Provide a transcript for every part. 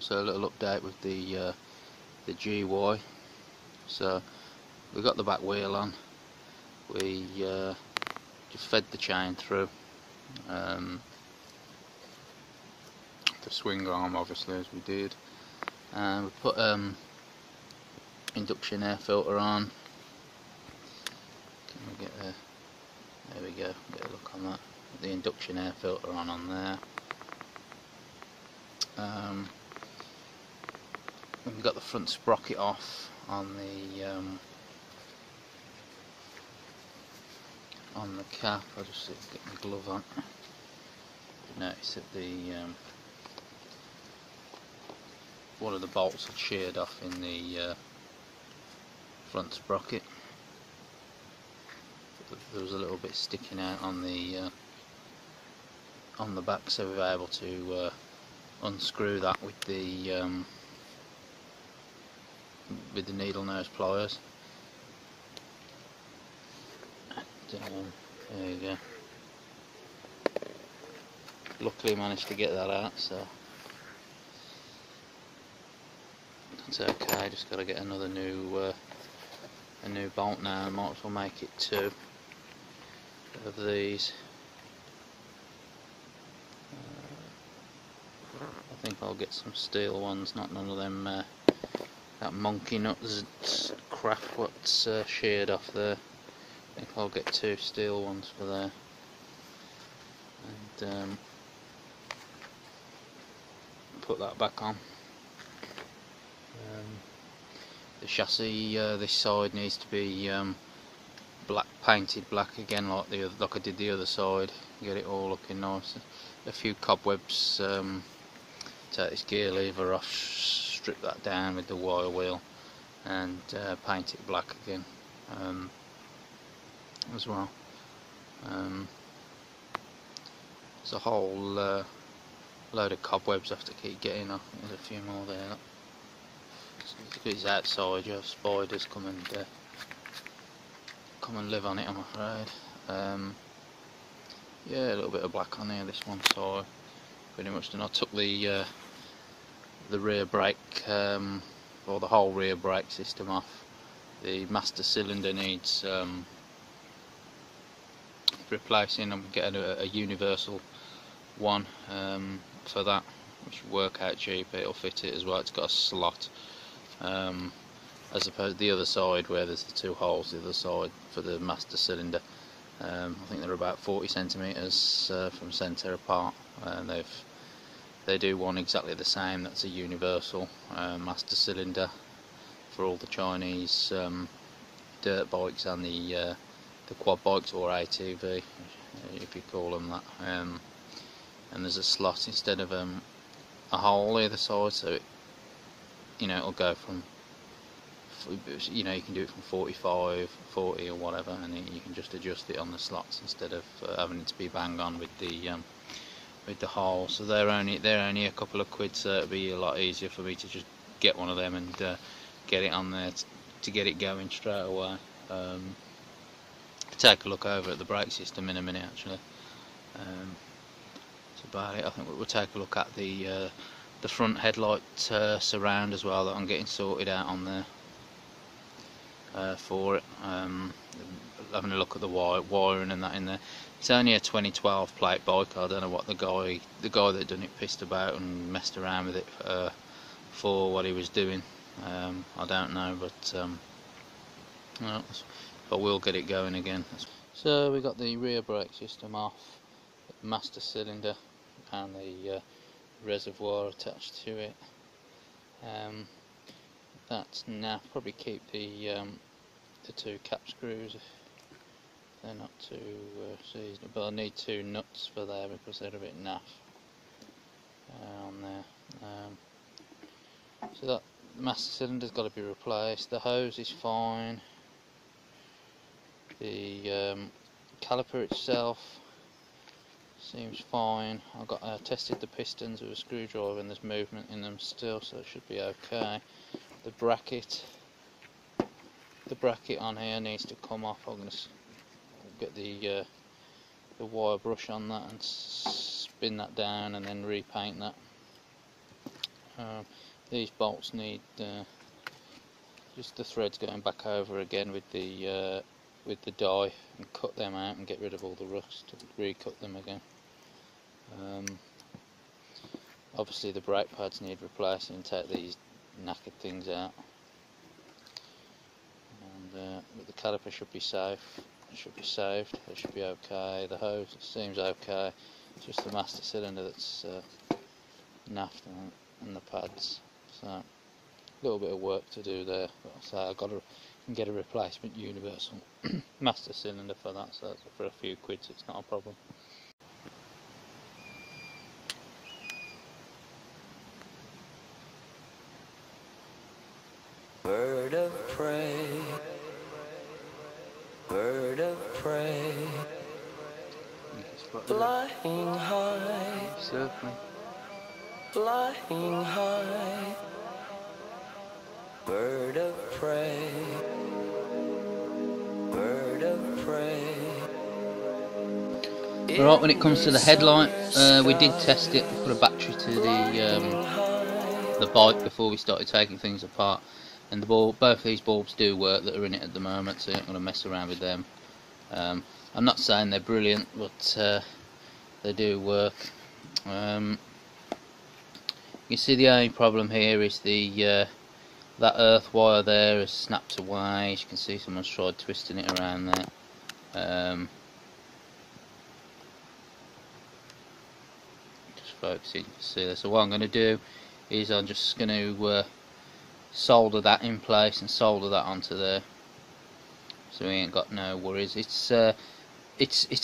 out. So a little update with the GY. So we got the back wheel on. We just fed the chain through the swing arm, obviously, as we did, and we put induction air filter on. Can we get a? There we go. Get a look on that. Put the induction air filter on there. We've got the front sprocket off on the cap. I'll just get my glove on. Notice that the one of the bolts had sheared off in the front sprocket. There was a little bit sticking out on the back, so we were able to unscrew that with the needle nose pliers. There you go. Luckily managed to get that out, so that's okay. Just got to get another new a new bolt now. Might as well make it two of these. I think I'll get some steel ones, not none of them that monkey nuts crap what's sheared off there. I think I'll get two steel ones for there. And put that back on. The chassis this side needs to be painted black again, like I did the other side. Get it all looking nice. A few cobwebs. Take this gear lever off, strip that down with the wire wheel, and paint it black again as well. There's a whole load of cobwebs I have to keep getting off. There's a few more there. It's outside, you have spiders come and live on it, I'm afraid. Yeah, a little bit of black on here, this one, so pretty much done. I took the rear brake, or the whole rear brake system off. The master cylinder needs replacing. I'm getting a universal one for that, which will work out cheap. It'll fit it as well. It's got a slot. As opposed to the other side, where there's the two holes, the other side for the master cylinder, I think they're about 40 centimetres from centre apart, and they do one exactly the same. That's a universal master cylinder for all the Chinese dirt bikes and the quad bikes, or ATV if you call them that. And there's a slot instead of a hole either side, so it, you know, it'll go from, you know, you can do it from 45, 40 or whatever, and you can just adjust it on the slots instead of having it to be bang on with the hole. So they're only a couple of quid, so it'll be a lot easier for me to just get one of them and get it on there to get it going straight away. Take a look over at the brake system in a minute, actually. That's about it. I think we'll take a look at the front headlight surround as well, that I'm getting sorted out on there for it. Having a look at the wiring and that in there. It's only a 2012 plate bike. I don't know what the guy that done it pissed about and messed around with it for what he was doing. I don't know, but well, I will get it going again. So we got the rear brake system off, the master cylinder, and the reservoir attached to it. That's now, probably keep the two cap screws if they're not too seasoned, but I need two nuts for there because they're a bit naff on there. So that master cylinder's got to be replaced. The hose is fine. The caliper itself seems fine. I got tested the pistons with a screwdriver, and there's movement in them still, so it should be okay. The bracket on here needs to come off. I'm going to get the wire brush on that and spin that down, and then repaint that. These bolts need just the threads going back over again with the die, and cut them out and get rid of all the rust and recut them again. Obviously the brake pads need replacing, take these knackered things out, and but the caliper should be safe, it should be saved, it should be okay. The hose seems okay, it's just the master cylinder that's naffed and the pads, so a little bit of work to do there, but so I've got to get a replacement universal master cylinder for that, so that's for a few quids, it's not a problem. Bird of prey, bird of prey, flying high, circling, flying high, bird of prey, bird of prey. Right, when it comes to the headlight, we did test it, put a battery to the bike before we started taking things apart. And the bulb, both these bulbs do work that are in it at the moment, so you're not going to mess around with them. I'm not saying they're brilliant, but they do work. You see the only problem here is the that earth wire there has snapped away. As you can see, someone's tried twisting it around there. Just focusing, see there. So what I'm going to do is I'm just going to solder that in place and solder that onto there, so we ain't got no worries. It's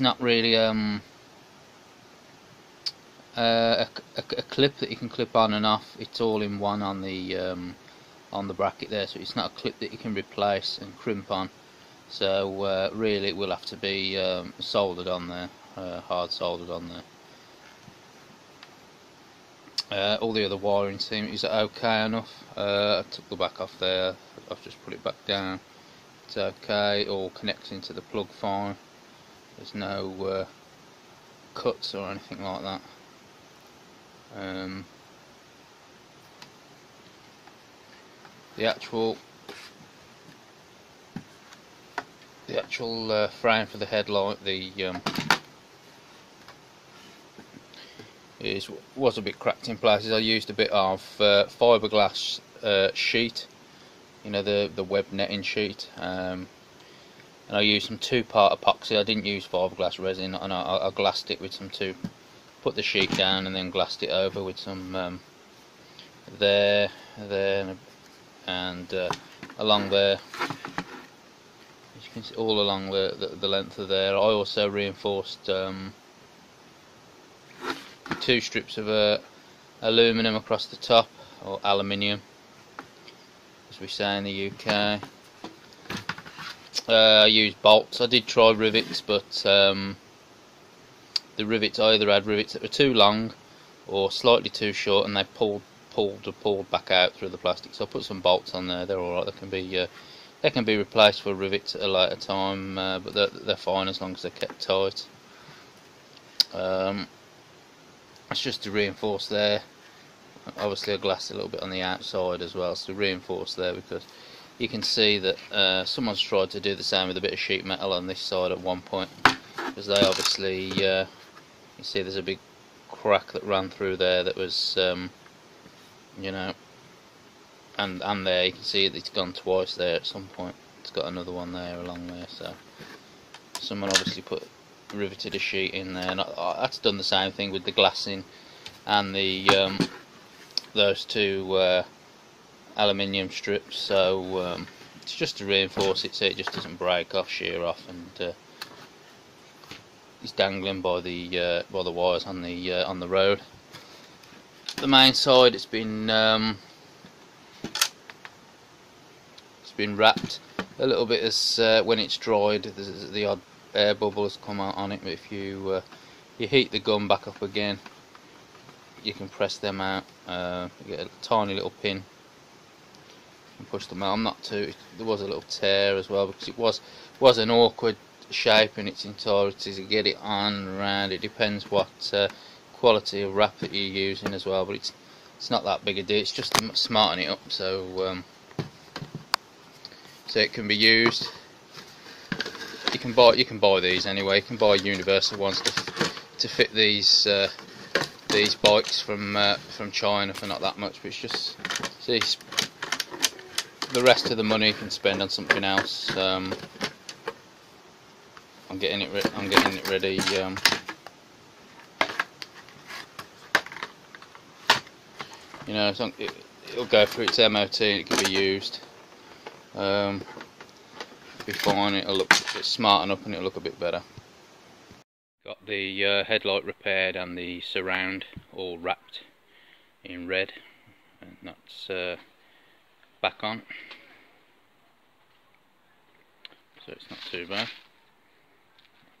not really a clip that you can clip on and off. It's all in one on the bracket there, so it's not a clip that you can replace and crimp on. So really, it will have to be soldered on there, hard soldered on there. All the other wiring seems okay enough. I took the back off there, I've just put it back down, it's okay, all connects into the plug fine, there's no cuts or anything like that. The actual frame for the headlight, the was a bit cracked in places. I used a bit of fiberglass sheet, you know, the web netting sheet, and I used some two-part epoxy. I didn't use fiberglass resin, and I glassed it with some put the sheet down and then glassed it over with some there, and along there. As you can see, all along the length of there. I also reinforced two strips of aluminium across the top, or aluminium as we say in the UK. I used bolts. I did try rivets, but the rivets, I either had rivets that were too long or slightly too short, and they pulled back out through the plastic. So I put some bolts on there. They're all right. They can be replaced for rivets at a later time, but they're fine as long as they're kept tight. It's just to reinforce there. Obviously I glassed a little bit on the outside as well, so reinforce there, because you can see that someone's tried to do the same with a bit of sheet metal on this side at one point, because they obviously you see there's a big crack that ran through there that was you know, and there you can see it's gone twice there at some point. It's got another one there along there, so someone obviously put riveted a sheet in there, and that's done the same thing with the glassing and the those two aluminium strips. So it's just to reinforce it so it just doesn't break off, shear off, and it's dangling by the wires on the road. The main side, it's been wrapped a little bit, as when it's dried, there's the odd air bubbles come out on it, but if you you heat the gun back up again, you can press them out. You get a tiny little pin and push them out. I'm not too. There was a little tear as well, because it was an awkward shape in its entirety to get it on and round. It depends what quality of wrap that you're using as well, but it's It's not that big a deal, it's just smarting it up so it can be used. You can buy these anyway. You can buy universal ones to fit these bikes from China for not that much, but it's just see, the rest of the money you can spend on something else. I'm getting it ready. You know, it'll go through its MOT and it can be used. Be fine. It'll look, it's smartened up and it'll look a bit better. Got the headlight repaired and the surround all wrapped in red, and that's back on, so it's not too bad.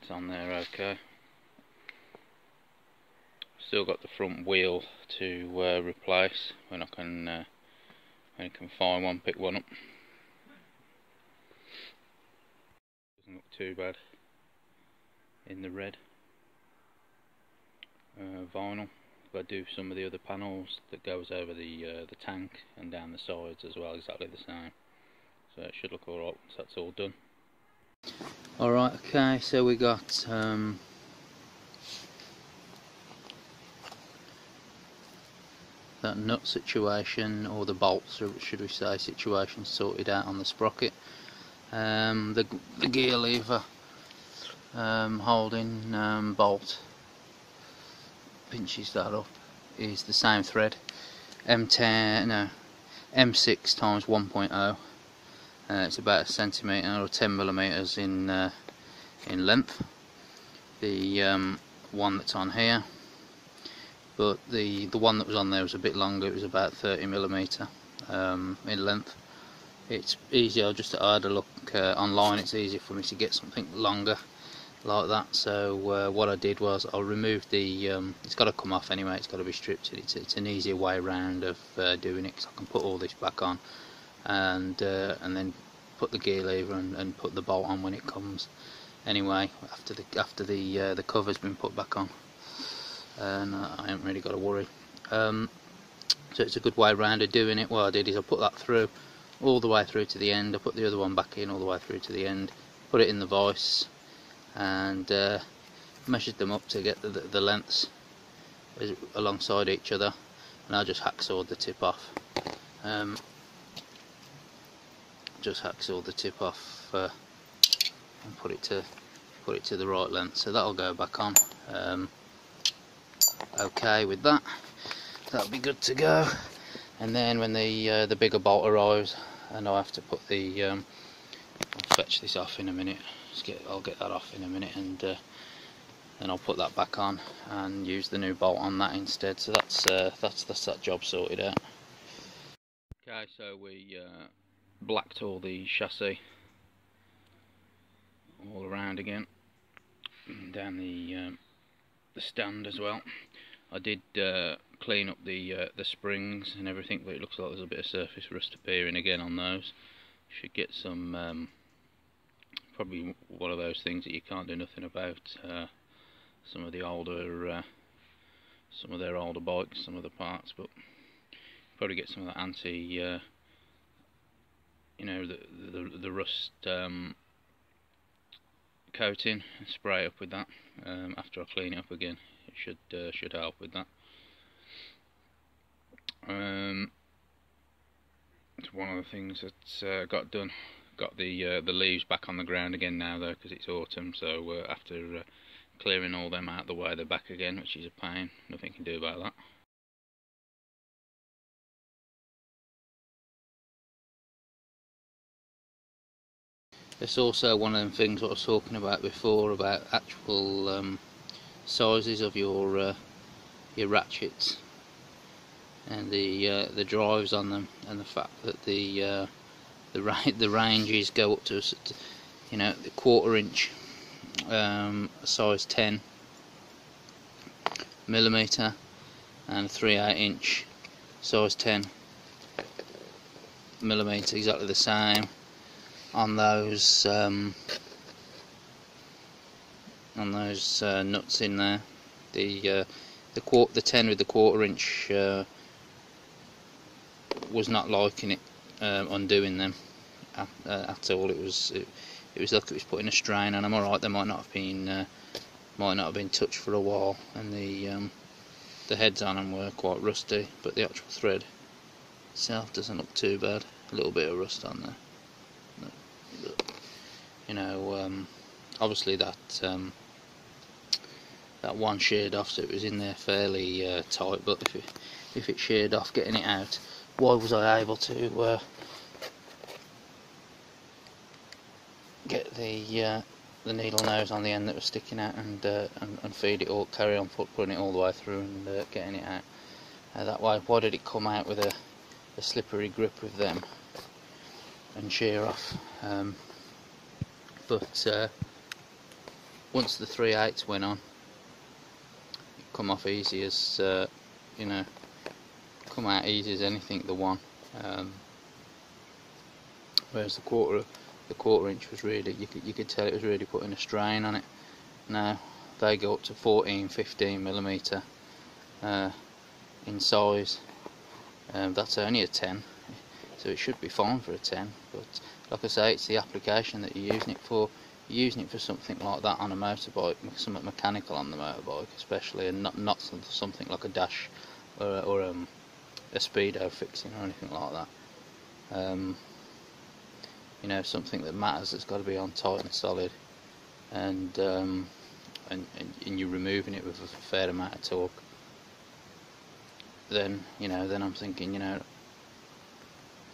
It's on there okay. Still got the front wheel to replace when I can find one, pick one up. Doesn't look too bad in the red vinyl. I do some of the other panels that goes over the tank and down the sides as well, exactly the same. So it should look alright once that's all done. Alright, okay, so we got that nut situation, or the bolts, or should we say, situation sorted out on the sprocket. The gear lever holding bolt pinches that up is the same thread, M6 times 1.0. It's about a centimetre or 10mm in length. The one that's on here, but the one that was on there was a bit longer. It was about 30mm in length. It's easier just to add a look online. It's easier for me to get something longer like that, so what I did was I removed the it's got to come off anyway, it's got to be stripped. It's an easier way round of doing it, because I can put all this back on and then put the gear lever and put the bolt on when it comes anyway, after the cover's been put back on, and I haven't really got to worry. So it's a good way round of doing it. What I did is I put that through all the way through to the end, I put the other one back in all the way through to the end, put it in the vise, and measured them up to get the lengths alongside each other, and I just hacksawed the tip off. And put it to the right length, so that'll go back on. Okay with that, that'll be good to go. And then when the bigger bolt arrives, and I have to put the I'll fetch this off in a minute. I'll get that off in a minute, and then I'll put that back on and use the new bolt on that instead. So that's that job sorted out. Okay, so we blacked all the chassis all around again, and down the stand as well. I did clean up the springs and everything, but it looks like there's a bit of surface rust appearing again on those. Should get some. Probably one of those things that you can't do nothing about. Some of their older bikes, some of the parts, but probably get some of that anti, you know, the rust coating. Spray it up with that after I clean it up again. It should help with that. It's one of the things that got done. Got the leaves back on the ground again now though, because it's autumn, so after clearing all them out of the way, they're back again, which is a pain. Nothing can do about that. It's also one of them things what I was talking about before, about actual sizes of your ratchets and the drives on them, and the fact that the ranges go up to, you know, the quarter-inch, size 10mm, and 3/8 inch, size 10mm, exactly the same on those nuts in there. The 10 with the quarter-inch was not liking it on doing them at all. It was like it was putting a strain on them. Alright, they might not have been touched for a while, and the heads on them were quite rusty, but the actual thread itself doesn't look too bad. A little bit of rust on there, you know. Obviously that one sheared off, so it was in there fairly tight. But if it sheared off, getting it out, why was I able to get the needle nose on the end that was sticking out and feed it all, carry on putting it all the way through and getting it out that way? Why did it come out with a slippery grip with them and shear off? But once the 3/8 went on, it come off easy as you know, come out easy as anything, the one. Whereas the quarter inch was really, you could tell it was really putting a strain on it. Now they go up to 14-15mm in size. That's only a 10, so it should be fine for a 10. But like I say, it's the application that you're using it for. You're using it for something like that on a motorbike, something mechanical on the motorbike especially, and not something like a dash or a speedo fixing or anything like that. You know, something that matters, that's got to be on tight and solid, and you're removing it with a fair amount of torque. Then, you know, then I'm thinking, you know,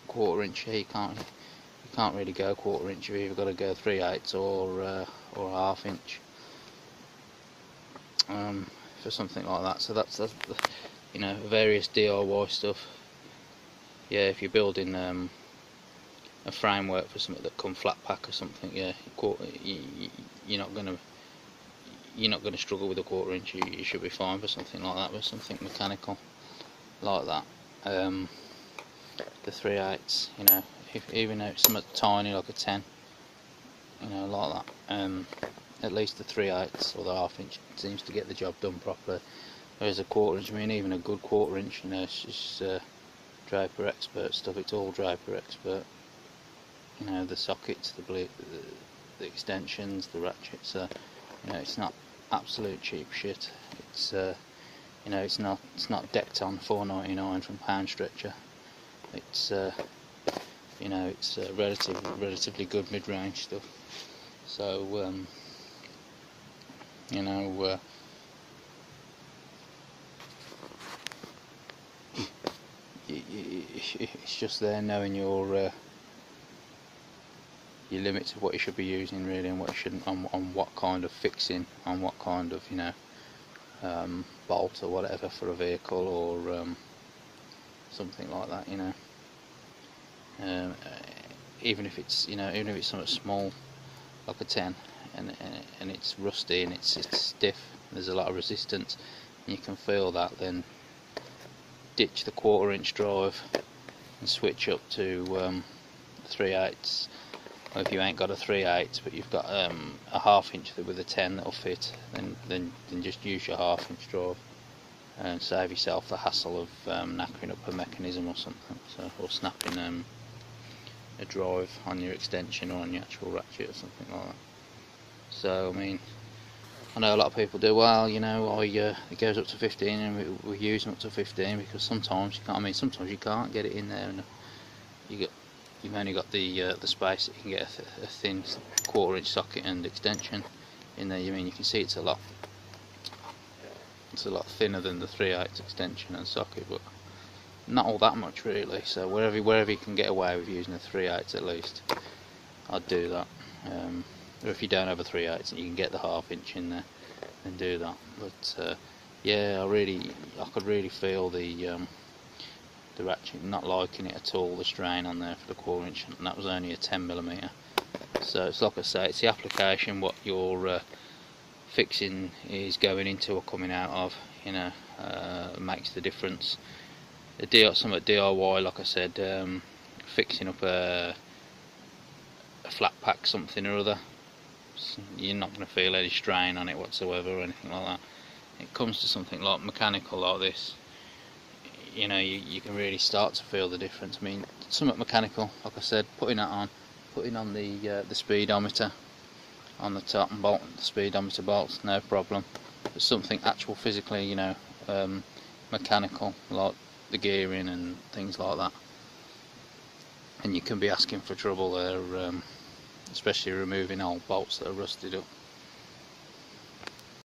quarter inch here, you can't really go quarter inch. You've either got to go 3/8 or half inch for something like that. So that's you know, various DIY stuff. Yeah, if you're building a framework for something that come flat pack or something, yeah, you're not going to struggle with a quarter inch. You should be fine for something like that, with something mechanical like that. The 3/8, you know, even though it's somewhat tiny like a 10, you know, like that, at least the 3/8 or the half inch seems to get the job done properly. Whereas a quarter inch, I mean, even a good quarter inch, you know, it's just Draper Expert stuff. It's all Draper Expert. You know, the sockets, the extensions, the ratchets. You know, it's not absolute cheap shit. It's you know, it's not Decton 499 from Pound Stretcher. It's you know, it's relatively good mid-range stuff. So you know, it's just there, knowing your limits of what you should be using really, and what you shouldn't, on what kind of fixing, on what kind of, you know, bolt or whatever for a vehicle, or something like that, you know. Even if it's, you know, even if it's something small like a 10, and it's rusty and it's stiff, there's a lot of resistance, and you can feel that, then ditch the quarter inch drive and switch up to 3/8. Or if you ain't got a 3/8, but you've got a half inch with a 10 that'll fit, then just use your half inch drive and save yourself the hassle of knackering up a mechanism or something, so, or snapping a drive on your extension or on your actual ratchet or something like that. So I mean, I know a lot of people do, well, you know, it goes up to 15, and we use them up to 15 because sometimes you can't. I mean, sometimes you can't get it in there, and you've only got the space that you can get a thin quarter inch socket and extension in there. You mean, you can see it's a lot thinner than the 3/8 extension and socket, but not all that much really. So wherever you can get away with using a 3/8, at least I'd do that. Or if you don't have a 3/8 and you can get the half inch in there, then do that. But yeah, I could really feel the ratchet, not liking it at all, the strain on there for the quarter inch, and that was only a 10mm. So it's like I say, it's the application, what your fixing is going into or coming out of, you know, makes the difference. Somewhat DIY, like I said, fixing up a flat pack something or other, you're not going to feel any strain on it whatsoever or anything like that. It comes to something like mechanical like this, you know, you can really start to feel the difference. I mean, somewhat mechanical, like I said, putting that on, putting on the speedometer on the top and bolting the speedometer bolts, no problem. But something actual physically, you know, mechanical, like the gearing and things like that, and you can be asking for trouble there, especially removing old bolts that are rusted up.